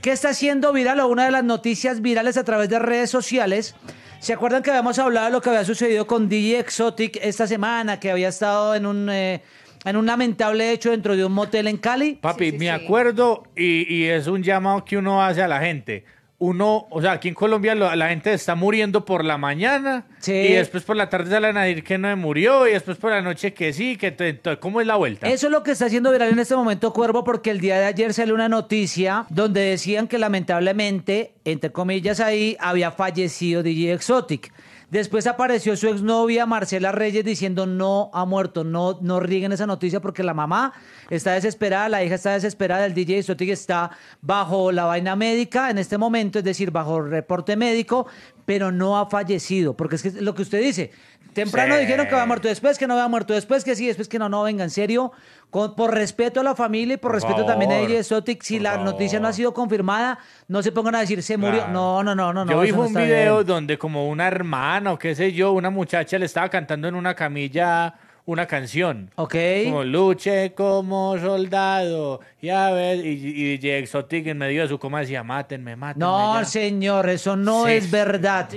que está siendo viral o una de las noticias virales a través de redes sociales. ¿Se acuerdan que habíamos hablado de lo que había sucedido con DJ Exotic esta semana, que había estado en un lamentable hecho dentro de un motel en Cali? Papi, sí, sí, me acuerdo, y es un llamado que uno hace a la gente. Uno, o sea, aquí en Colombia la gente está muriendo por la mañana, sí, y después por la tarde salen a decir que no murió, y después por la noche que sí, que ¿cómo es la vuelta? Eso es lo que está haciendo viral en este momento, Cuervo, porque el día de ayer salió una noticia donde decían que lamentablemente, entre comillas ahí, había fallecido DJ Exotic. Después apareció su exnovia Marcela Reyes diciendo no ha muerto, no rieguen esa noticia porque la mamá está desesperada, la hija está desesperada, el DJ Exotic está bajo la vaina médica en este momento, es decir, bajo reporte médico, pero no ha fallecido, porque es que lo que usted dice, temprano sí dijeron que había muerto, después que no había muerto, después que sí, después que no, venga, en serio, por respeto a la familia y por respeto también a DJ Exotic, si la noticia no ha sido confirmada, no se pongan a decir se murió, no. Yo vi un video donde como una hermana o qué sé yo, una muchacha le estaba cantando en una camilla una canción, okay, como luche como soldado, ya ves, y DJ Exotic en medio de su coma decía mátenme no ya, señor, eso no es verdad.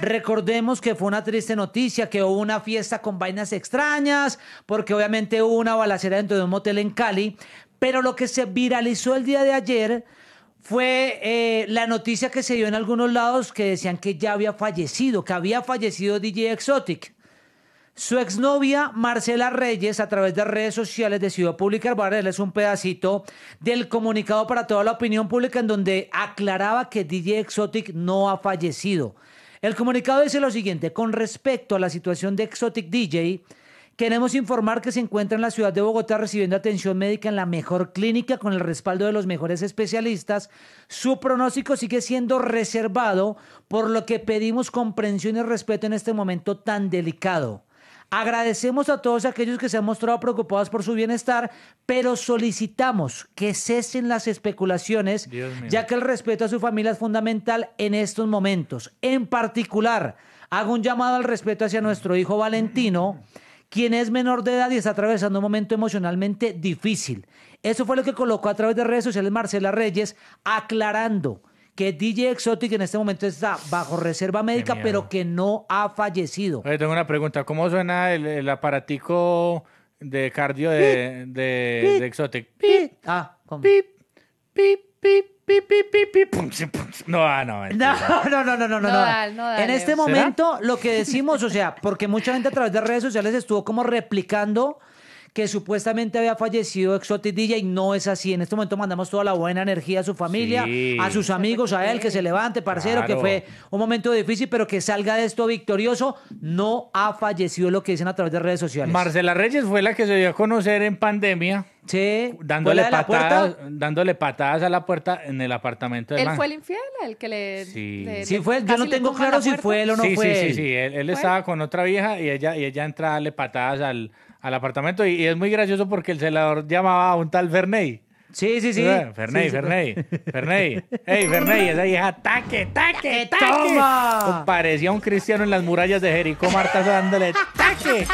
Recordemos que fue una triste noticia, que hubo una fiesta con vainas extrañas, porque obviamente hubo una balacera dentro de un motel en Cali, pero lo que se viralizó el día de ayer fue la noticia que se dio en algunos lados que decían que ya había fallecido, que había fallecido DJ Exotic. Su exnovia Marcela Reyes a través de redes sociales decidió publicar, voy a leerles un pedacito del comunicado para toda la opinión pública en donde aclaraba que DJ Exotic no ha fallecido. El comunicado dice lo siguiente: con respecto a la situación de Exotic DJ, queremos informar que se encuentra en la ciudad de Bogotá recibiendo atención médica en la mejor clínica con el respaldo de los mejores especialistas. Su pronóstico sigue siendo reservado, por lo que pedimos comprensión y respeto en este momento tan delicado. Agradecemos a todos aquellos que se han mostrado preocupados por su bienestar, pero solicitamos que cesen las especulaciones, ya que el respeto a su familia es fundamental en estos momentos. En particular, hago un llamado al respeto hacia nuestro hijo Valentino, quien es menor de edad y está atravesando un momento emocionalmente difícil. Eso fue lo que colocó a través de redes sociales Marcela Reyes, aclarando que DJ Exotic en este momento está bajo reserva médica, pero que no ha fallecido. Oye, tengo una pregunta. ¿Cómo suena el aparatico de cardio de Exotic? Pip. Ah, ¿cómo? Pip, pip, pip, pip, pip, pip, pum, pum. No. En este momento, lo que decimos, o sea, porque mucha gente a través de redes sociales estuvo como replicando que supuestamente había fallecido Exotic DJ, y no es así. En este momento mandamos toda la buena energía a su familia, sí, a sus amigos, a él, que se levante, parcero, claro, que fue un momento difícil, pero que salga de esto victorioso. No ha fallecido, lo que dicen a través de redes sociales. Marcela Reyes fue la que se dio a conocer en pandemia, sí, dándole patadas a la puerta en el apartamento de él. Fue el infiel, el que le... Sí, sí fue él. Yo no tengo claro si fue él o no fue él. Sí. Él estaba con otra vieja y ella entra a darle patadas al apartamento, y es muy gracioso porque el celador llamaba a un tal Fernay. Sí. Fernay. ¡Ey, Fernay! Esa vieja, ¡taque! ¡Toma! Parecía un cristiano en las murallas de Jericó, Marta, dándole ¡taque!